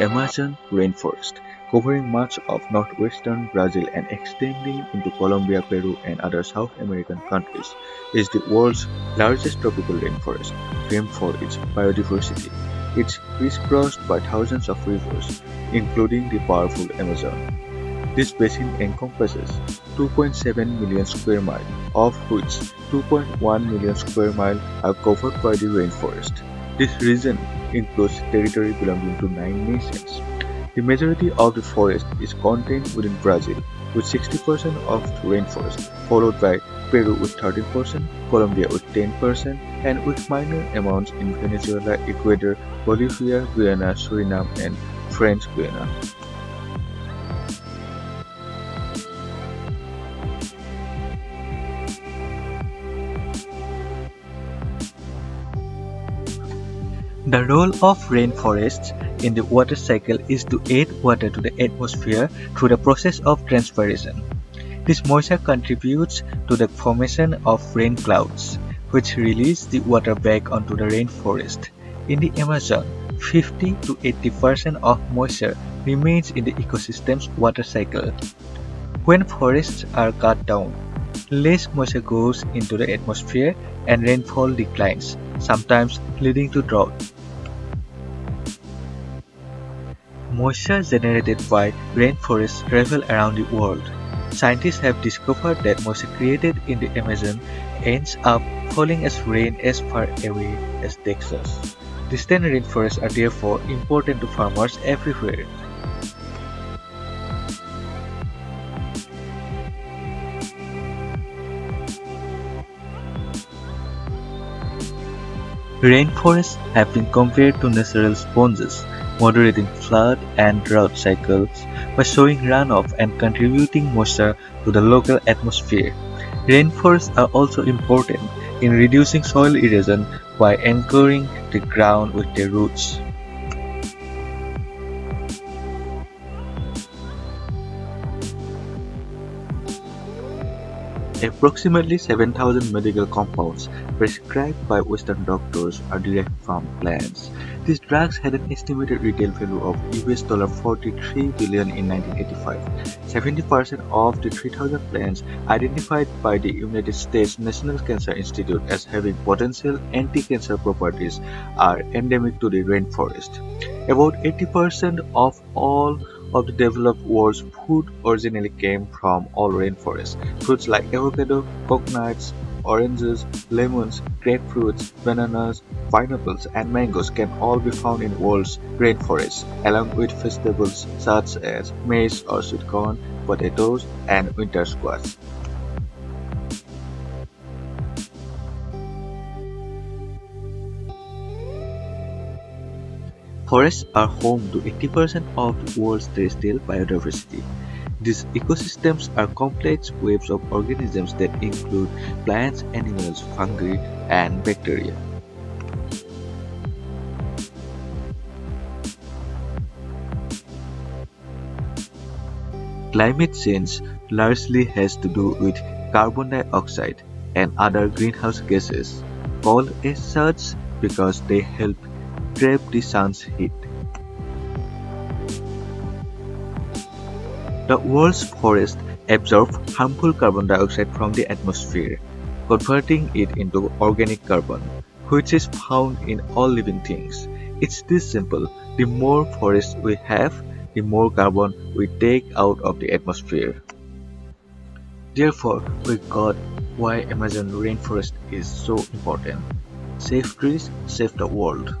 The Amazon rainforest, covering much of northwestern Brazil and extending into Colombia, Peru, and other South American countries, is the world's largest tropical rainforest, famed for its biodiversity. It's crisscrossed by thousands of rivers, including the powerful Amazon. This basin encompasses 2.7 million square miles, of which 2.1 million square miles are covered by the rainforest. This region includes territory belonging to 9 nations. The majority of the forest is contained within Brazil, with 60% of the rainforest, followed by Peru with 13%, Colombia with 10%, and with minor amounts in Venezuela, Ecuador, Bolivia, Guyana, Suriname, and French Guiana. The role of rainforests in the water cycle is to add water to the atmosphere through the process of transpiration. This moisture contributes to the formation of rain clouds, which release the water back onto the rainforest. In the Amazon, 50 to 80% of moisture remains in the ecosystem's water cycle. When forests are cut down, less moisture goes into the atmosphere and rainfall declines, sometimes leading to drought. Moisture generated by rainforests travel around the world. Scientists have discovered that moisture created in the Amazon ends up falling as rain as far away as Texas. Distant rainforests are therefore important to farmers everywhere. Rainforests have been compared to natural sponges, moderating flood and drought cycles by showing runoff and contributing moisture to the local atmosphere. Rainforests are also important in reducing soil erosion by anchoring the ground with their roots. Approximately 7,000 medical compounds prescribed by Western doctors are derived from plants. These drugs had an estimated retail value of $43 billion in 1985. 70% of the 3,000 plants identified by the United States National Cancer Institut as having potential anti-cancer properties are endemic to the rainforest. About 80% of all of the developed world's food originally came from all rainforests. Fruits like avocado, coconuts, oranges, lemons, grapefruits, bananas, pineapples, and mangoes can all be found in world's rainforests, along with vegetables such as maize or sweet corn, potatoes, and winter squash. Forests are home to 80% of the world's terrestrial biodiversity. These ecosystems are complex webs of organisms that include plants, animals, fungi, and bacteria. Climate change largely has to do with carbon dioxide and other greenhouse gases, called as such because they help trap the sun's heat. The world's forests absorb harmful carbon dioxide from the atmosphere, converting it into organic carbon, which is found in all living things. It's this simple: the more forests we have, the more carbon we take out of the atmosphere. Therefore, we got why Amazon rainforest is so important. Save trees, save the world.